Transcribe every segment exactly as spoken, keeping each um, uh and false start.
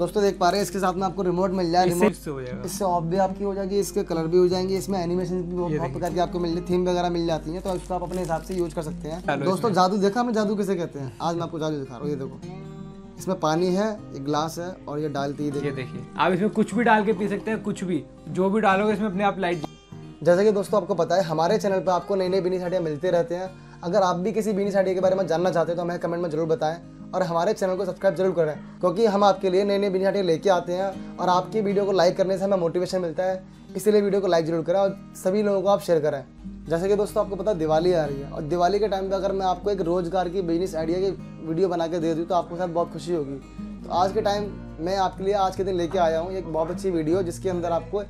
दोस्तों देख पा रहे हैं इसके साथ में आपको रिमोट मिल जाए, रिमोट से हो जाएगा, इससे ऑफ भी आपकी हो जाएगी, इसके कलर भी हो जाएंगे, इसमें एनिमेशन भी बहुत प्रकार की आपको मिल जाती है, थीम वगैरह मिल जाती है, तो इसको आप अपने हिसाब से यूज कर सकते हैं। दोस्तों जादू देखा हमने, जादू किसे कहते हैं, आज मैं आपको जादू दिखा रहा हूँ। ये देखो इसमें पानी है, एक ग्लास है और ये डालती ही देखिए देखिए आप इसमें कुछ भी डाल के पी सकते हैं, कुछ भी जो भी डालोगे इसमें अपने आप लाइट। जैसे कि दोस्तों आपको पता है हमारे चैनल पर आपको नई नई बीनी साड़ियाँ मिलते रहते हैं, अगर आप भी किसी बीनी साड़ी के बारे में जानना चाहते हो तो हमें कमेंट में जरूर बताएं और हमारे चैनल को सब्सक्राइब जरूर करें, क्योंकि हम आपके लिए नई नई बीनी साड़ियाँ लेके आते हैं और आपकी वीडियो को लाइक करने से हमें मोटिवेशन मिलता है, इसीलिए वीडियो को लाइक जरूर करें और सभी लोगों को आप शेयर करें। जैसे कि दोस्तों आपको पता है दिवाली आ रही है और दिवाली के टाइम पे अगर मैं आपको एक रोज़गार की बिजनेस आइडिया की वीडियो बना के दे दूँ तो आपको साथ बहुत खुशी होगी। तो आज के टाइम मैं आपके लिए आज के दिन लेके आया हूँ एक बहुत अच्छी वीडियो, जिसके अंदर आपको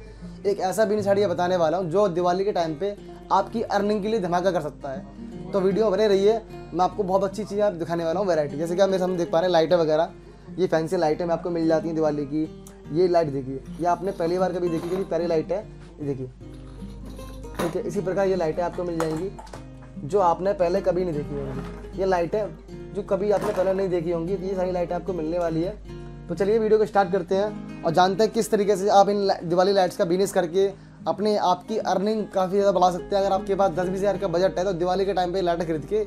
एक ऐसा बिजनेस आइडिया बताने वाला हूँ जो दिवाली के टाइम पे आपकी अर्निंग के लिए धमाका कर सकता है। तो वीडियो बने रही है, मैं आपको बहुत अच्छी चीज़ें आप दिखाने वाला हूँ वैरायटी। जैसे कि आप मेरे सामने देख पा रहे हैं लाइटें वगैरह, ये फैंसी लाइटें आपको मिल जाती हैं दिवाली की। ये लाइट देखिए, ये आपने पहली बार कभी देखी थी, पहली लाइट है देखिए, ठीक है। इसी प्रकार ये लाइटें आपको मिल जाएंगी जो आपने पहले कभी नहीं देखी होगी, ये लाइटें जो कभी आपने पहले नहीं देखी होंगी, ये सारी लाइटें आपको मिलने वाली है। तो चलिए वीडियो को स्टार्ट करते हैं और जानते हैं किस तरीके से आप इन दिवाली लाइट्स का बिजनेस करके अपने आपकी अर्निंग काफ़ी ज़्यादा बढ़ा सकते हैं। अगर आपके पास दस बीस हज़ार का बजट है तो दिवाली के टाइम पर लाइटें खरीद के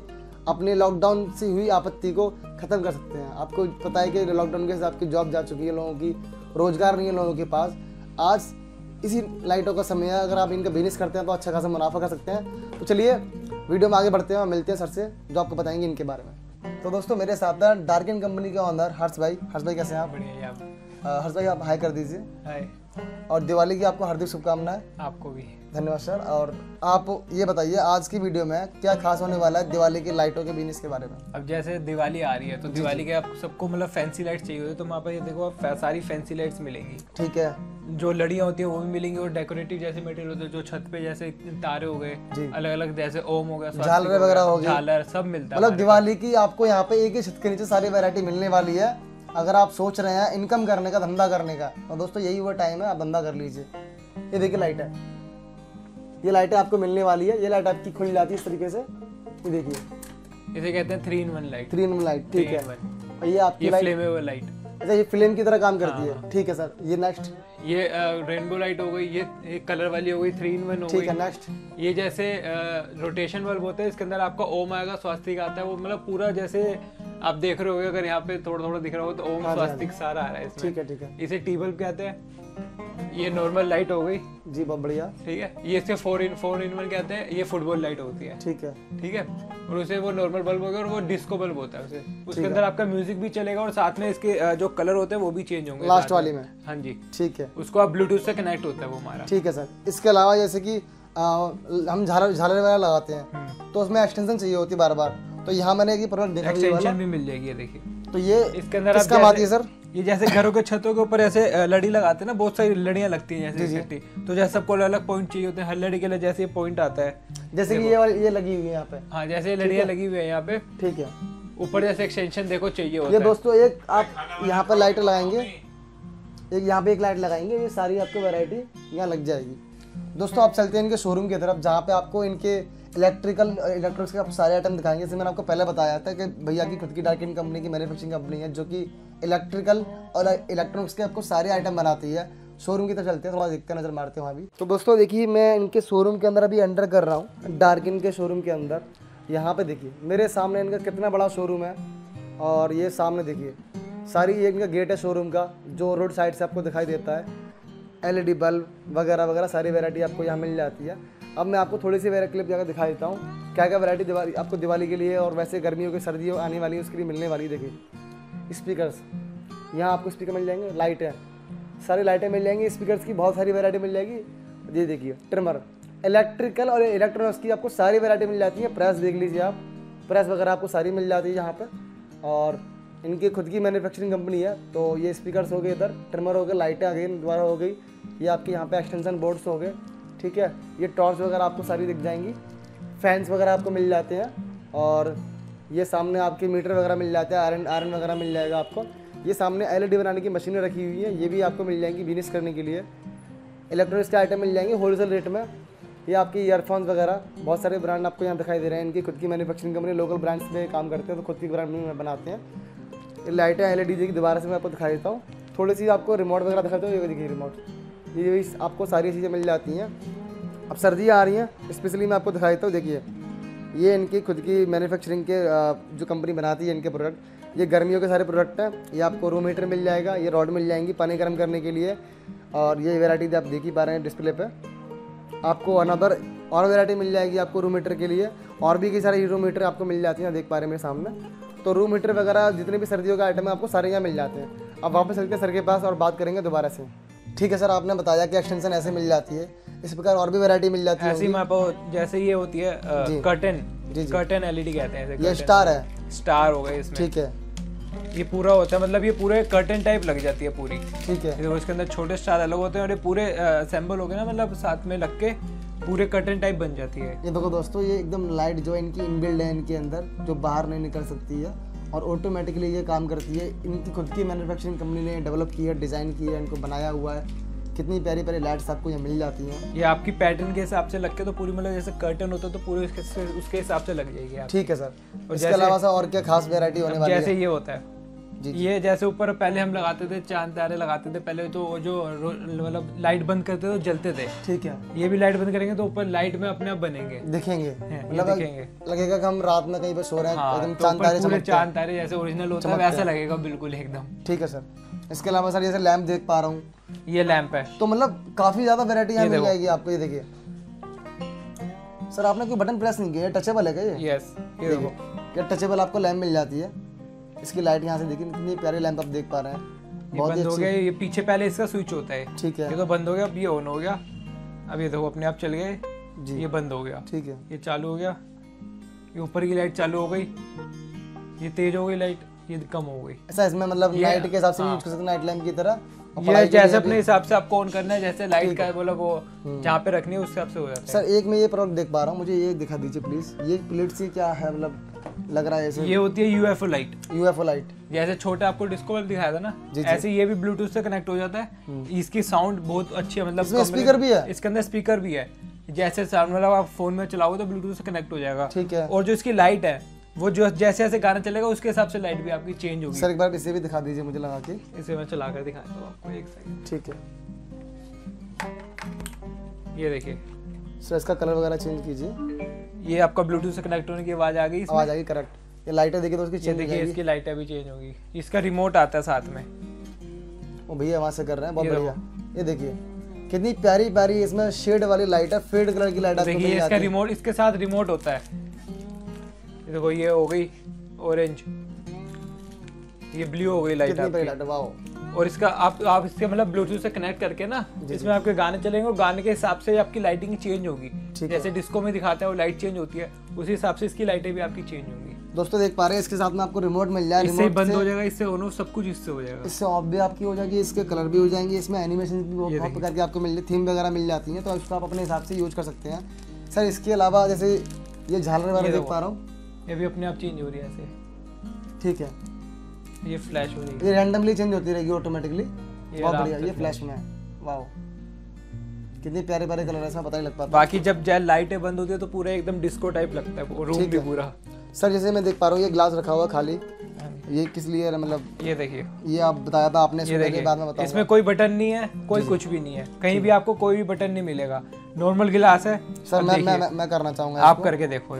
अपने लॉकडाउन से हुई आपत्ति को ख़त्म कर सकते हैं। आपको पता है कि लॉकडाउन के हिसाब से आपकी जॉब जा चुकी है, लोगों की रोज़गार नहीं है लोगों के पास, आज इसी लाइटों का समय है, अगर आप इनका बिजनेस करते हैं तो अच्छा खासा मुनाफा कर सकते हैं। तो चलिए वीडियो में आगे बढ़ते हैं और मिलते हैं सर से जो आपको बताएंगे इनके बारे में। तो दोस्तों मेरे साथ हैं डार्केंड कंपनी के ऑनर हर्ष भाई। हर्ष भाई कैसे हैं आप? बढ़िया आप? हर्ष भाई आप हाई कर दीजिए। हाय। और दिवाली की आपको हार्दिक शुभकामनाएं। आपको भी धन्यवाद सर। और आप ये बताइए आज की वीडियो में क्या खास होने वाला है दिवाली की लाइटों के बिजनेस के बारे में? अब जैसे दिवाली आ रही है तो दिवाली के आप सबको मतलब फैंसी लाइट चाहिए होती, तो वहाँ पर ये देखो आप सारी फैंसी लाइट्स मिलेंगी, ठीक है, जो लड़ियाँ होती हैं वो भी मिलेंगी और डेकोरेटिव जैसे मटेरियल होते हैं जो छत पे जैसे तारे हो गए, अलग अलग जैसे ओम हो गया, झालर वगैरह हो गया, झालर सब मिलता है। मतलब दिवाली की आपको यहाँ पे एक ही छत के नीचे सारी वैरायटी मिलने वाली है। अगर आप सोच रहे हैं इनकम करने का, धंधा करने का, तो दोस्तों यही वो टाइम है, आप धंधा कर लीजिए। ये देखिए लाइट है, ये लाइटें आपको मिलने वाली है, ये लाइट आपकी खुल जाती है इस तरीके से, ये देखिए, इसे कहते हैं three in one light, three in one light, ठीक है। ये आपकी फ्लेमेबल लाइट, अच्छा ये फ्लेम की तरह काम करती है, ठीक है सर। ये नेक्स्ट ये रेनबो लाइट हो गई, ये कलर वाली हो गई, थ्री इन वन हो गई, ठीक है। नेक्स्ट ये जैसे रोटेशन बल्ब होता है, इसके अंदर आपका ओम आएगा, स्वास्तिक आता है, वो मतलब पूरा जैसे आप देख रहे होगे अगर यहाँ पे थोड़ा थोड़ा दिख रहा हो तो ओम स्वास्तिक सारा आ रहा है इसमें, ठीक है ठीक है। इसे टी बल्ब कहते हैं। ये नॉर्मल लाइट हो गई जी, बहुत बढ़िया, ठीक है। ये इसके four in four in one कहते हैं, ये फुटबॉल लाइट होती है, ठीक है ठीक है। और उसे वो नॉर्मल बल्ब हो गया और वो डिस्को बल्ब होता है, उसे उसके अंदर आपका म्यूजिक भी चलेगा और साथ में इसके जो कलर होते हैं वो भी चेंज होंगे लास्ट वाली में, हाँ जी ठीक है। उसको आप ब्लूटूथ से कनेक्ट होता है वो हमारा, ठीक है सर। इसके अलावा जैसे की हम झालर झालर वगैरह लगाते हैं तो उसमें एक्सटेंशन चाहिए होती है बार बार, तो यहाँ मैंने ये प्रोडक्ट देखा, एक्सटेंशन भी मिल जाएगी देखिए। तो ये इसके अंदर आप काम आती है सर, ये जैसे घरों के छतों के ऊपर ऐसे लड़ी लगाते हैं ना, बहुत सारी लड़ियाँ लगती हैं जैसे इकट्ठी, तो जैसे सबको अलग अलग पॉइंट चाहिए होते हैं, हर लड़ी के लिए जैसे ये पॉइंट आता है, जैसे कि ये वाली ये लगी हुई है यहाँ पे, हाँ जैसे ये लड़ियाँ लगी हुई है यहाँ पे, ठीक है। ऊपर जैसे एक्सटेंशन देखो चाहिए होता है। ये दोस्तों एक आप यहाँ पर लाइट लगाएंगे, एक यहाँ पे एक लाइट लगाएंगे, ये सारी आपको वैरायटी यहाँ लग जाएगी। दोस्तों आप चलते हैं इनके शोरूम की तरफ जहाँ पे आपको इनके इलेक्ट्रिकल इलेक्ट्रॉनिक्स के आप सारे आइटम दिखाएंगे। जैसे मैंने आपको पहले बताया था कि भैया की खुद की डार्केंड कंपनी की मैन्युफैक्चरिंग कंपनी है जो कि इलेक्ट्रिकल और इलेक्ट्रॉनिक्स के आपको सारे आइटम बनाती है। शोरूम की तरफ चलते हैं, थोड़ा देखते नज़र मारते हैं वहाँ भी। तो दोस्तों देखिए मैं इनके शोरूम के अंदर अभी एंटर कर रहा हूँ, डार्केंड के शोरूम के अंदर। यहाँ पर देखिए मेरे सामने इनका कितना बड़ा शोरूम है और ये सामने देखिए सारी ये इनका गेट है शोरूम का जो रोड साइड से आपको दिखाई देता है। एलईडी बल्ब वगैरह वगैरह सारी वैरायटी आपको यहाँ मिल जाती है। अब मैं आपको थोड़ी सी वैरायटी क्लिप जाकर दिखा देता हूँ क्या क्या वैरायटी दिवाली आपको दिवाली के लिए और वैसे गर्मियों की सर्दियों आने वाली है उसके लिए मिलने वाली। देखिए स्पीकर्स, यहाँ आपको स्पीकर मिल जाएंगे, लाइटें, सारी लाइटें मिल जाएंगी, स्पीकर्स की बहुत सारी वैरायटी मिल जाएगी। ये देखिए ट्रिमर, इलेक्ट्रिकल और इलेक्ट्रॉनिक्स की आपको सारी वैरायटी मिल जाती है। प्रेस देख लीजिए आप, प्रेस वगैरह आपको सारी मिल जाती है यहाँ पर, और इनकी खुद की मैन्युफैक्चरिंग कंपनी है। तो ये स्पीकर्स हो गए, इधर ट्रिमर हो गए, लाइटें आ गई दोबारा हो गई, ये आपके यहाँ पे एक्सटेंशन बोर्ड्स हो गए, ठीक है। ये टॉर्च वगैरह आपको सारी दिख जाएंगी, फैंस वगैरह आपको मिल जाते हैं, और ये सामने आपके मीटर वगैरह मिल जाते हैं, आयरन आयरन वगैरह मिल जाएगा आपको। ये सामने एलईडी बनाने की मशीनें रखी हुई हैं, ये भी आपको मिल जाएंगी बिजनेस करने के लिए। इलेक्ट्रॉनिक्स के आइटम मिल जाएंगे होलसेल रेट में। ये आपके ईयरफोन्स वगैरह बहुत सारे ब्रांड आपको यहाँ दिखाई दे रहे हैं, इनकी खुद की मैन्युफैक्चरिंग कंपनी, लोकल ब्रांड्स में काम करते हैं तो खुद की ब्रांड बनाते हैं। लाइटें एलईडी देखिए दोबारा से मैं आपको दिखा देता हूँ, थोड़ी सी आपको रिमोट वगैरह दिखाते हो, ये देखिए रिमोट, ये आपको सारी चीज़ें मिल जाती हैं। अब सर्दियाँ आ रही हैं, स्पेशली मैं आपको दिखा देता हूँ। देखिए ये इनकी खुद की मैन्युफैक्चरिंग के जो कंपनी बनाती है इनके प्रोडक्ट, ये गर्मियों के सारे प्रोडक्ट हैं। ये आपको रूम हीटर मिल जाएगा, ये रॉड मिल जाएंगी पानी गर्म करने के लिए, और ये वैरायटी आप देख ही पा रहे हैं डिस्प्ले पे। आपको अनदर और वैरायटी मिल जाएगी आपको रूम हीटर के लिए, और भी कई सारे रूम हीटर आपको मिल जाती हैं, देख पा रहे हैं मेरे सामने। तो रूम हीटर वगैरह जितने भी सर्दियों के आइटम है आपको सारे यहाँ मिल जाते हैं। अब वापस चलते हैं सर के पास और बात करेंगे दोबारा से। ठीक है सर, आपने बताया कि एक्सटेंशन ऐसे मिल जाती है, इस प्रकार और भी वैरायटी मिल जाती है। ऐसी में आपको जैसे ये होती है कर्टन, कर्टन एलईडी कहते हैं, ये स्टार है, स्टार होगा इसमें। ठीक है, ये पूरा होता है, मतलब ये पूरे कर्टन टाइप लग जाती है पूरी। ठीक है, इसके अंदर छोटे स्टार अलग होते हैं और ये पूरे असेंबल हो गए ना, मतलब साथ में लग के पूरे कर्टन टाइप बन जाती है। ये देखो दोस्तों, ये एकदम लाइट जो इनकी इनबिल्ड है इनके अंदर, जो बाहर नहीं निकल सकती है, और ऑटोमेटिकली ये काम करती है। इनकी खुद की मैन्युफैक्चरिंग कंपनी ने डेवलप की है, डिज़ाइन की है, इनको बनाया हुआ है। कितनी प्यारी प्यारी लाइट्स आपको ये मिल जाती हैं। ये आपकी पैटर्न के हिसाब से लग के, तो पूरी मतलब जैसे कर्टन होता है तो पूरी उसके उसके हिसाब से लग जाएगी। ठीक है सर, और इसके अलावा सर और क्या खास वेरायटी होने वाली है? जैसे ये होता है, ये जैसे ऊपर पहले हम लगाते थे, चांद तारे लगाते थे पहले, तो जो मतलब लाइट बंद करते थे तो जलते थे। ठीक है, ये भी लाइट बंद करेंगे तो ऊपर लाइट में अपने आप बनेंगे, दिखेंगे, मतलब दिखेंगे, लगेगा कि हम रात में कहीं पर सो रहे हैं। हाँ, एकदम चांद तारे चमकते हैं, चांद तारे जैसे ओरिजिनल होता है वैसा लगेगा बिल्कुल एकदम। ठीक है सर, इसके अलावा सर जैसे लैंप देख पा रहा हूँ, ये लैंप है, तो मतलब काफी ज्यादा वेरायटी मिल जाएगी आपको। ये देखिए सर, आपने कोई बटन प्रेस नहीं किया, टचेबल है क्या ये? यस, ये देखो टचेबल आपको लैंप मिल जाती है। इसकी लाइट यहाँ से देखिए, कितनी प्यारे लैंप आप देख पा रहे हैं। बहुत बंद हो गया, ये पीछे पहले इसका स्विच होता है। ठीक है, ये तो बंद हो गया, अब ये ऑन हो गया, अब ये देखो अपने आप चल गए जी, ये बंद हो गया। ठीक है, ये चालू हो गया, ये ऊपर की लाइट चालू हो गई, ये तेज हो गई लाइट, ये कम हो गई। ऐसा इसमें मतलब लाइट के हिसाब से यूज कर सकते हैं, नाइट लैंप की तरह, ये जैसे अपने हिसाब से आपको ऑन करना है, जैसे लाइट का बोला वो जहाँ पे रखनी है उस हिसाब से हो जाता है। सर एक मैं ये प्रोडक्ट देख पा रहा हूँ, मुझे ये दिखा दीजिए प्लीज, ये प्लेट से क्या है, मतलब लग रहा है ऐसे, ये होती है यूएफओ लाइट। यूएफओ लाइट जैसे छोटा आपको डिस्को बल्ब दिखाया था ना, ऐसे ये भी ब्लूटूथ से कनेक्ट हो जाता है। इसकी साउंड बहुत अच्छी है, मतलब स्पीकर भी है इसके अंदर, स्पीकर भी है, जैसे साउंड वाला आप फोन में चलाओगे तो ब्लूटूथ से कनेक्ट हो जाएगा। ठीक है, और जो इसकी लाइट है वो जो जैसे जैसे गाना चलेगा उसके हिसाब से लाइट भी आपकी चेंज होगी। सर एक बार इसे भी दिखा दीजिए मुझे लगा के, इसे मैं चला कर दिखाता हूँ आपको एक सेकंड। ठीक है, ये देखिए सर, इसका कलर वगैरह चेंज कीजिए। ये आपका ब्लूटूथ से कनेक्ट होने की आवाज आ गई, आवाज आ गई करेक्ट। ये लाइटें देखिए तो उसकी चेंज देखिए, इसकी लाइटें भी चेंज होगी। इसका रिमोट आता है साथ में, वो भैया वहाँ से कर रहे हैं, बहुत बढ़िया। ये देखिए कितनी प्यारी प्यारी इसमें शेड वाली लाइट है, फेड कलर की लाइट देखिए। इसका रिमोट, इसके साथ रिमोट होता है, देखो ये हो गई ऑरेंज, ये ब्लू हो गई लाइट आपकी, और इसका आप आप इसके मतलब ब्लूटूथ से कनेक्ट करके ना, इसमें आपके गाने चलेंगे और गाने के हिसाब से आपकी लाइटिंग चेंज होगी। जैसे डिस्को में दिखाता है वो लाइट चेंज होती है, उसी हिसाब से इसकी लाइटें भी आपकी चेंज होगी। दोस्तों देख पा रहे हैं, इसके साथ में आपको रिमोट मिल जाएगा, इससे बंद हो जाएगा, इससे ऑन ऑफ सब कुछ इससे हो जाएगा, इससे ऑफ भी आपकी हो जाएगी, इसके कलर भी हो जाएंगे, इसमें एनिमेशन भी बहुत प्रकार की आपको मिल जाती है, थीम वगैरह मिल जाती है, तो इसको आप अपने हिसाब से यूज कर सकते हैं। सर इसके अलावा जैसे ये झालर वगैरह देख पा रहा हूँ, ये भी अपने आप चेंज हो रही है ऐसे। ठीक है, ये फ्लैश हो रही है, ये रैंडमली चेंज होती रहेगी ऑटोमेटिकली। बहुत बढ़िया, ये फ्लैश में है, वाओ कितने प्यारे प्यारे कलर ऐसा पता नहीं लग पाता। बाकी जब जैसे लाइटें बंद होती है तो पूरा एकदम डिस्को टाइप लगता है वो रूम भी पूरा। सर जैसे मैं देख पा रहा हूँ ये ग्लास रखा हुआ खाली, ये किस लिए है, मतलब ये देखिए, ये आप बताया था आपने, बाद में बताया, इसमें कोई बटन नहीं है, कोई कुछ भी नहीं है, कहीं भी आपको कोई भी बटन नहीं मिलेगा, नॉर्मल गिलास है। सर मैं मैं मैं करना चाहूंगा, आप करके देखो,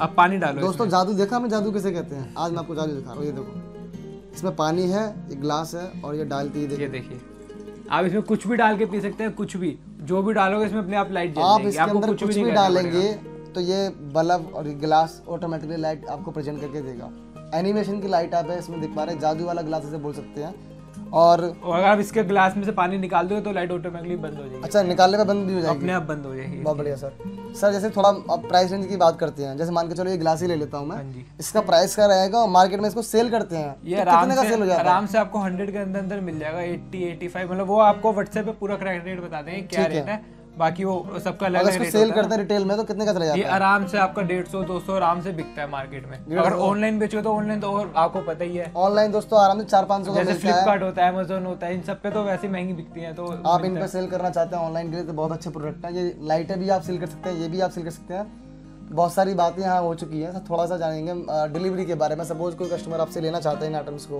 आप पानी डालो। दोस्तों जादू देखा हमने, जादू किसे कहते हैं, आज मैं आपको जादू दिखा रहा हूँ। ये देखो इसमें पानी है, ये ग्लास है, और ये डालती है, ये देखिए आप इसमें कुछ भी डाल के पी सकते हैं, कुछ भी जो भी डालोगे इसमें अपने आप लाइट जल जाएगी। आप इसके अंदर कुछ भी डालेंगे तो ये बल्ब और गिलास ऑटोमेटिकली लाइट आपको प्रेजेंट करके देगा। एनिमेशन की लाइट आप है इसमें दिख पा रहे हैं, जादू वाला ग्लास इसे बोल सकते हैं। और अगर आप इसके ग्लास में से पानी निकाल दोगे तो लाइट ऑटोमेटिकली बंद हो जाएगी। अच्छा, निकालने का बंद भी हो जाएगी, अपने आप बंद हो जाएगी। बहुत बढ़िया सर। सर जैसे थोड़ा आप प्राइस रेंज की बात करते हैं, जैसे मान के चलो ये ग्लास ही ले लेता हूँ मैं, इसका प्राइस क्या रहेगा और मार्केट में इसको सेल करते हैं ये तो कितने का सेल हो जाएगा? आराम से आपको हंड्रेड के अंदर अंदर मिल जाएगा, अस्सी पचासी, मतलब वो आपको व्हाट्सएप पे पूरा करेक्ट रेट बताते हैं क्या रेट है, बाकी वो सबका अलग अलग रेट। सेल करते हैं रिटेल में तो कितने का चला जाता है? ये आराम से आपका डेढ़ सौ दो सौ आराम से बिकता है मार्केट में। अगर ऑनलाइन बेचो तो ऑनलाइन तो और आपको पता ही है, ऑनलाइन दोस्तों आराम से चार पाँच सौ का जैसे फ्लिपकार्ट होता है, अमेजोन होता है, इन सब पे तो वैसे महंगी बिकती है। तो आप इन पर सेल करना चाहते हैं ऑनलाइन के लिए तो बहुत अच्छे प्रोडक्ट है, ये लाइटें भी आप सेल कर सकते हैं, ये भी आप सेल कर सकते हैं। बहुत सारी बातें यहाँ हो चुकी हैं, थोड़ा सा जानेंगे डिलीवरी के बारे में। सपोज कोई कस्टमर आपसे लेना चाहता है इन आइटम्स को,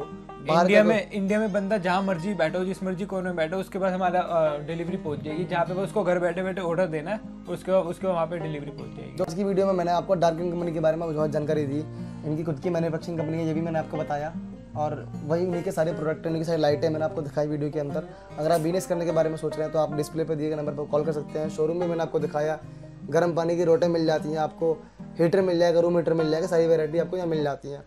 इंडिया में इंडिया में बंदा जहाँ मर्जी बैठो, जिस मर्जी कोने में बैठो, उसके पास हमारा डिलीवरी पहुँच जाएगी। जहाँ पे उसको घर बैठे बैठे ऑर्डर देना है, उसके बाद उसके वहाँ पे डिलीवरी पहुँच जाएगी। तो इसकी वीडियो में मैंने आपको डार्केंड कंपनी के बारे में बहुत जानकारी दी। इनकी खुद की मैन्युफैक्चरिंग कंपनी है, ये भी मैंने आपको बताया, और वही उन्हीं के सारे प्रोडक्ट, उनकी सारी लाइटें मैंने आपको दिखाई वीडियो के अंदर। अगर आप बिजनेस करने के बारे में सोच रहे हैं तो आप डिस्प्ले पर दिए गए नंबर पर कॉल कर सकते हैं। शोरूम में मैंने आपको दिखाया, गर्म पानी की रोटें मिल जाती हैं आपको, हीटर मिल जाएगा, रूम हीटर मिल जाएगा, सारी वैरायटी आपको यहाँ मिल जाती है।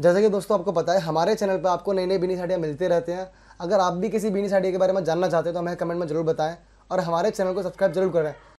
जैसे कि दोस्तों आपको पता है, हमारे चैनल पर आपको नई नई बिजनेस आइडिया मिलते रहते हैं। अगर आप भी किसी बिजनेस आइडिया के बारे में जानना चाहते हो तो हमें कमेंट में जरूर बताएं और हमारे चैनल को सब्सक्राइब जरूर करें।